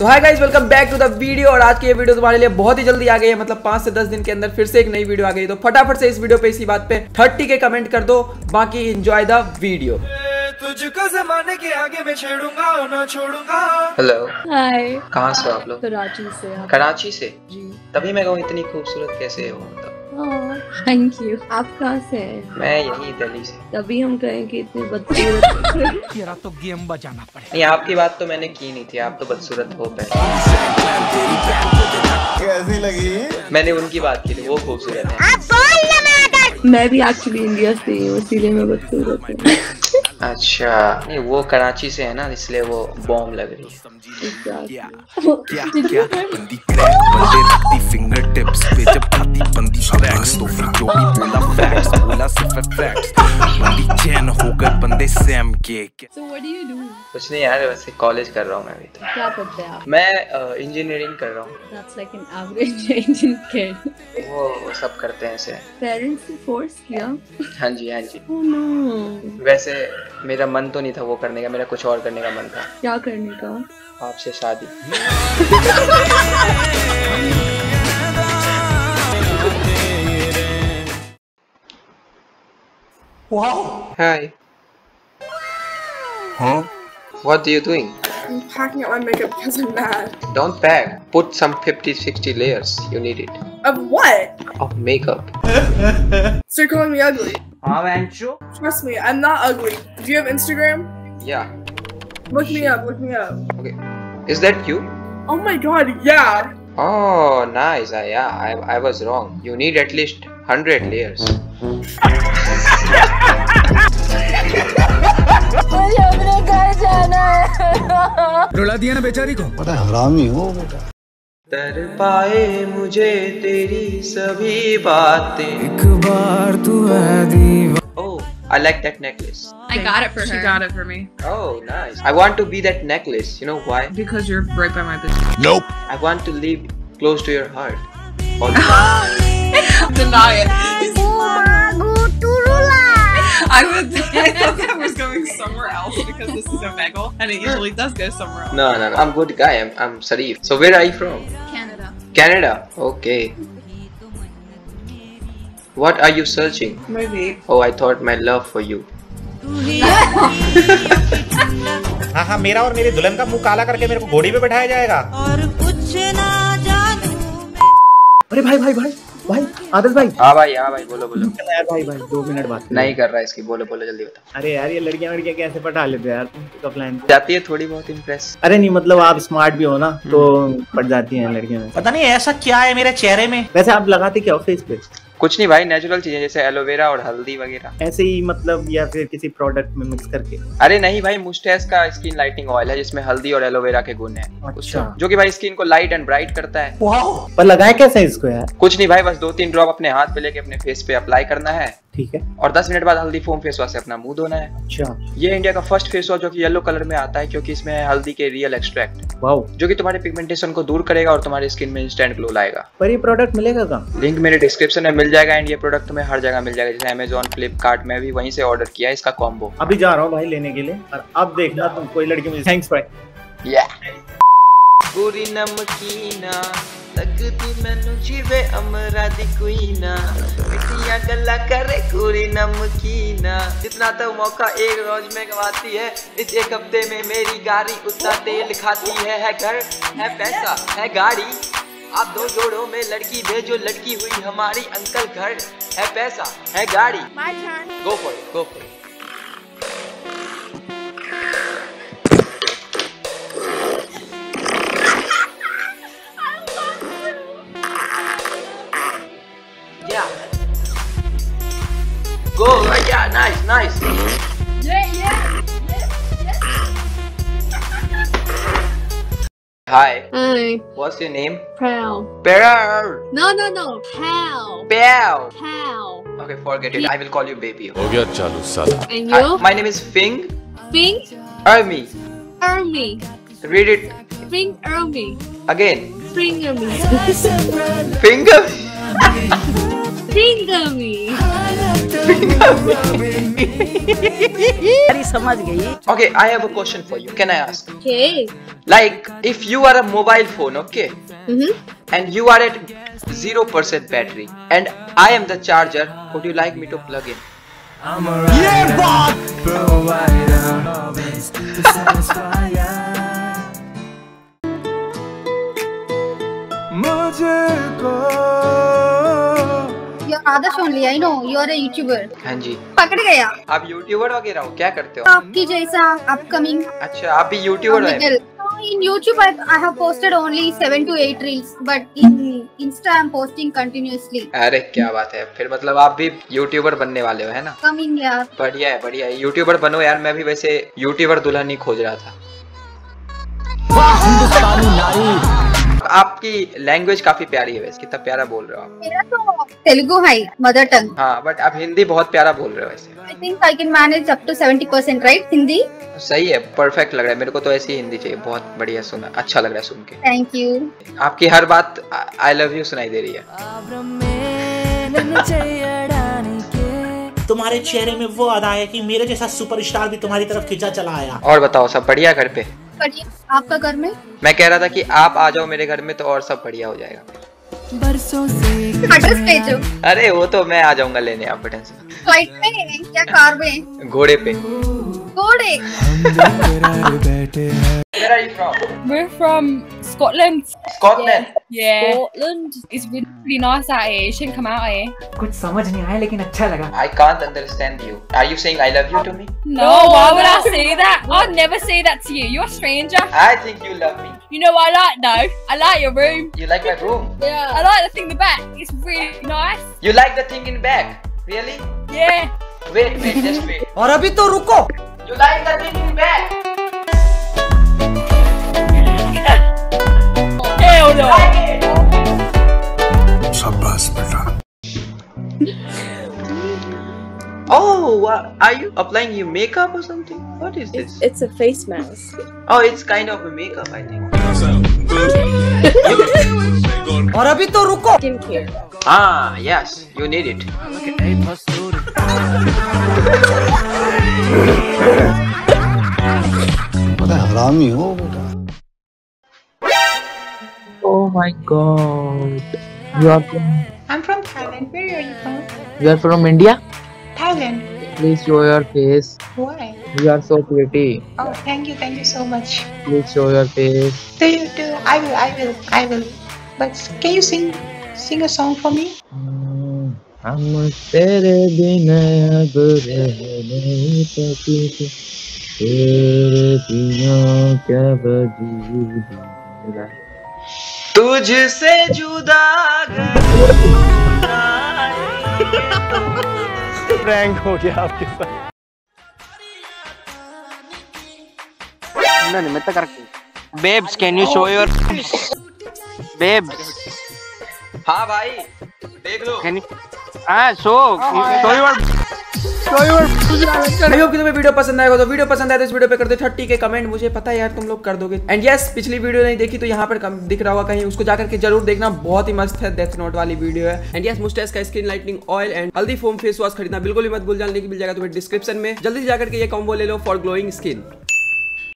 तो hi guys, welcome back to the video. और आज की ये वीडियो तुम्हारे लिए बहुत ही जल्दी आ गई है, मतलब 5 से 10 दिन के अंदर फिर से एक नई वीडियो आ गई। तो फटाफट से इस वीडियो पे इसी बात पे 30 के कमेंट कर दो, बाकी एंजॉय द वीडियो। तुझको जमाने के आगे मैं छेड़ूंगा और ना छोड़ूंगा। हेलो, हाय, कहां से हो आप लोग? कराची से। कराची से जी, तभी मैं कहूं इतनी खूबसूरत कैसे हो। Thank you. आप कहाँ से हैं? मैं यही दिल्ली से। तभी हम कहें कि इतने बदसूरत। यार तो गेम बजाना पड़े। नहीं, आपकी बात तो मैंने की नहीं थी, आप तो बदसूरत हो गए। कैसी लगी? मैंने उनकी बात की थी, वो खूबसूरत है। आप बोल ना, मैं भी एक्चुअली इंडिया से हूँ, इसीलिए मैं बदसूरत हूँ। अच्छा, नहीं वो कराची से है ना, इसलिए वो बॉम्ब लग रही है। कुछ नहीं यार, वैसे कॉलेज कर रहा हूँ मैं अभी। तो क्या पढ़ते हैं आप? मैं इंजीनियरिंग कर रहा हूँ। वो सब करते हैं ऐसे। पेरेंट्स ने फोर्स किया? हाँ जी, हाँ जी। वैसे मेरा मन तो नहीं था वो करने का, मेरा कुछ और करने का मन था। क्या करने का? आपसे शादी। Wow. Hi. Huh? What are you doing? I'm packing up my makeup because I'm mad. Don't pack. Put some 50-60 layers. You need it. Of what? Of makeup. So you're calling me ugly? Trust me, I'm not ugly. Do you have Instagram? Yeah. Look me up. Okay. Is that you? Oh my god, yeah. Oh, nice. Yeah, I was wrong. You need at least 100 layers. रुला दिया ना बेचारी को, पता है हरामी हो बेटा। तर पाए मुझे तेरी सभी बातें एक बार तू दीवार। Oh, I like that necklace. I got it for her. She got it for me. Oh, nice. I want to be that necklace. You know why? Because you're right by my business. Nope. I want to live close to your heart. All the time. Deny it. I thought that was going somewhere else because this is a bagel and it usually does go somewhere else. No. I'm a good guy. I'm Sarif. So where are you from? Canada. Canada. Okay. What are you searching? Movie. Oh, I thought my love for you. हाँ, मेरा और मेरी दुल्हन का मुंह काला करके मेरे को घोड़ी पे बैठाया जाएगा। और कुछ ना जानूं मैं। अरे भाई आदर्श भाई। हाँ भाई, हाँ भाई, बोलो यार। भाई 2 मिनट बात नहीं कर रहा है इसकी। बोलो जल्दी बता। अरे यार, ये लड़कियां कैसे पटा लेते हैं यार। तो प्लान जाती है थोड़ी बहुत इम्प्रेस। अरे नहीं, मतलब आप स्मार्ट भी हो ना, तो पट जाती हैं लड़कियां। पता नहीं ऐसा क्या है मेरे चेहरे में। वैसे आप लगाते क्या हो फेस पे? कुछ नहीं भाई, नेचुरल चीजें जैसे एलोवेरा और हल्दी वगैरह ऐसे ही, मतलब, या फिर किसी प्रोडक्ट में मिक्स करके। अरे नहीं भाई, मुस्टेस का स्किन लाइटिंग ऑयल है जिसमें हल्दी और एलोवेरा के गुण है। अच्छा। जो कि भाई स्किन को लाइट एंड ब्राइट करता है। वाओ। पर लगाए कैसे इसको यार? कुछ नहीं भाई, बस 2-3 ड्रॉप अपने हाथ पे लेके अपने फेस पे अप्लाई करना है, ठीक है, और 10 मिनट बाद हल्दी फोम फेस वॉश से अपना मुंह धोना है। अच्छा। ये इंडिया का फर्स्ट फेस वॉश जो कि येलो कलर में आता है, क्योंकि इसमें है हल्दी के रियल एक्सट्रैक्ट। वाओ। जो कि तुम्हारे पिगमेंटेशन को दूर करेगा और तुम्हारी स्किन में इंस्टेंट ग्लो लाएगा। पर ये प्रोडक्ट मिलेगा कहाँ? लिंक मेरे डिस्क्रिप्शन में मिल जाएगा। एंड ये प्रोडक्ट तुम्हें हर जगह मिल जाएगा, जैसे Amazon, Flipkart में भी वहीं से ऑर्डर किया इसका कॉम्बो। अभी जा रहा हूँ भाई लेने के लिए, और अब देखना तुम कोई लड़की मुझे। थैंक्स भाई। या पूरी नमकीना लगती मैनू जीवे अमरा दी कुईना, मिठिया गल्ला करे कुरी नमकीना। जितना तो मौका एक रोज में गवाती है, इस एक हफ्ते में मेरी गाड़ी उतना तेल खाती है घर है पैसा है गाड़ी। आप 2 जोड़ों में लड़की भेजो, लड़की हुई हमारी अंकल। घर है पैसा है गाड़ी। Go for it, go for it. Go! Yeah, nice. Yeah. Hi. What's your name? Pearl. No. Pearl. Okay, forget it. I will call you baby. Ho gaya chalu sala. And you? My name is Fing. Fing. Ermi. Read it. Fing Ermi. Again. Fing Ermi. Finger me. Okay, I have a question for you. Can I ask? Okay. Like, if you are a mobile phone, okay? And you are at 0% battery, and I am the charger, would you like me to plug in? Yeah, boy! Your others only, I know. You are a YouTuber. Hanji. पकड़ गया. आप YouTuber वगैरह हो? क्या करते हो? आपकी जैसा upcoming. अच्छा, आप भी YouTuber हैं. In YouTube, I have posted only 7 to 8 reels, but in Insta, I am posting continuously. अरे क्या बात है? फिर मतलब आप भी YouTuber बनने वाले हो, है ना? Coming यार. बढ़िया है, बढ़िया है. YouTuber बनो यार. मैं भी वैसे YouTuber दुल्हन ही खोज रहा था. वाह हिंदुस्तानी नारी. आपकी लैंग्वेज काफी प्यारी है वैसे. कितना प्यारा बोल रहे हो आप? मेरा तो तेलुगु है, मदर टंग. हाँ, but आप हिंदी बहुत प्यारा बोल रहे हो वैसे. I think I can manage up to 70%, right? Hindi. सही है, परफेक्ट लग रहा है मेरे को तो. ऐसी हिंदी चाहिए. बहुत बढ़िया, सुना अच्छा लग रहा है सुन के. Thank you. आपकी हर बात आई लव यू सुनाई दे रही है. तुम्हारे चेहरे में वो अदा है कि मेरे जैसा सुपरस्टार भी तुम्हारी तरफ खिंचा चला आया. और बताओ, सब बढ़िया घर पे? बढ़िया. आपका घर में? मैं कह रहा था कि आप आ जाओ मेरे घर में तो और सब बढ़िया हो जाएगा. बरसों से एड्रेस भेजो. अरे वो तो मैं आ जाऊंगा लेने. आप बटन से फ्लाइट में क्या कार में? घोड़े पे. घोड़े. Where are you from? We're from Scotland. Scotland? Yeah. Scotland is really nice. You should come out here. I didn't understand it, but it was good. I can't understand you. Are you saying I love you to me? No, why would I say that? I'd never say that to you. You're a stranger. I think you love me. You know what I like though? I like your room. You like my room? Yeah. I like the thing in the back. It's really nice. You like the thing in the back? Really? Yeah. Wait, just wait. And now stop. You like the thing in the back? Oh, are you applying your makeup or something? What is this? It's a face mask. Oh, it's kind of a makeup, I think. और अभी तो रुको. Skincare. Ah, yes, you need it. पता हरामी हो बेटा. Oh my God. You are from? I'm from Thailand. Where are you from? You are from India? Thailand. Please show your face. Why? You are so pretty. Oh, thank you so much. Please show your face. Do you do? I will. But can you sing a song for me? तुझसे जुदा prank हो गया आपके साथ. नहीं मैं तो करके. Babes, can you show your babes? हाँ भाई देख लो. हाँ शो योर भाइयों की तुम्हें वीडियो पसंद आएगा तो वीडियो पसंद आए तो इस वीडियो पे कर दो 30 के कमेंट. मुझे पता है यार तुम लोग कर दोगे. एंड यस, पिछली वीडियो नहीं देखी तो यहाँ पर दिख रहा होगा कहीं, उसको जाकर के जरूर देखना. बहुत ही मस्त है, डेथ नोट वाली वीडियो है. एंड यस, मुस्टैच का स्किन लाइटनिंग ऑयल एंड हल्दी फोम फेस वॉश खरीदना बिल्कुल भी मत भूल. जाने की मिल जाएगा तुम्हें डिस्क्रिप्शन में. जल्दी जाकर के ये कॉम्बो ले लो फॉर ग्लोइंग स्किन.